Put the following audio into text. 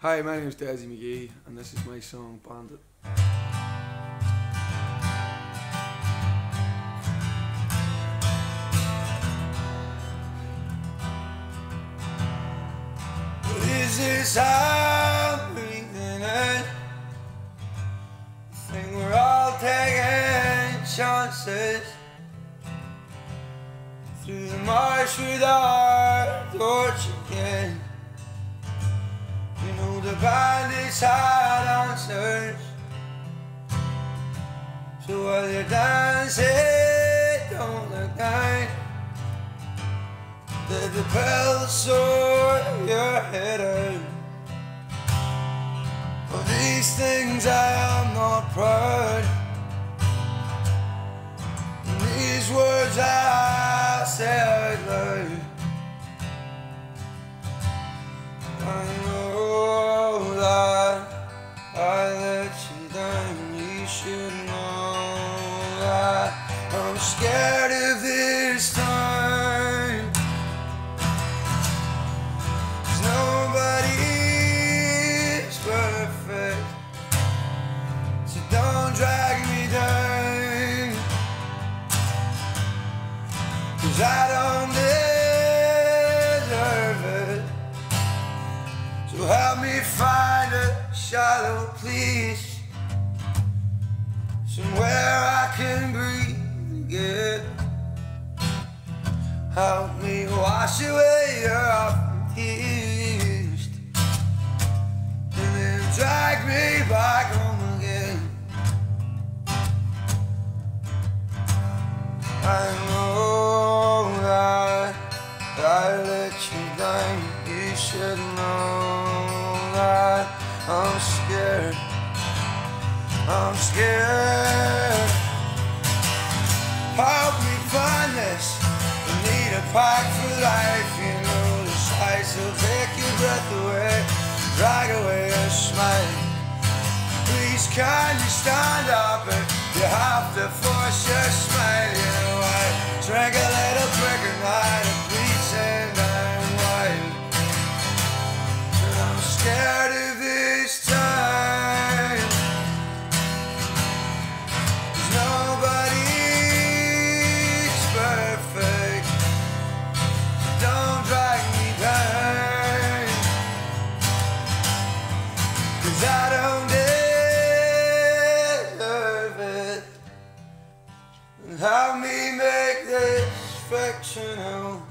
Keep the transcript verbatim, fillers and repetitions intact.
Hi, my name is Dessie Magee, and this is my song, Bandit. Is this how we can end? I think we're all taking chances through the marsh with our torch again. You know the bandits had answers, so while they're dancing, don't look down. Let the bells soar your head out. For these things I am not proud, and these words I say out loud. I know that I let you down, you should know that I'm scared of this time. Cause nobody is perfect, so don't drag me down. Cause I don't deserve it, so help me find a shallow place, somewhere I can breathe again. Help me wash away your often tears, and then drag me back home again. I know that I let you down, you should know. I'm scared, I'm scared. Help me find this, I need a pack for life. You know the sights will take your breath away, drag away your smile. Please can you stand up, and you have to force your smile. You know I drank a little brick and light, and please say I'm wild. But I'm scared of this time, cause nobody's perfect, so don't drag me down. Cause I don't deserve it, and help me make this fictional.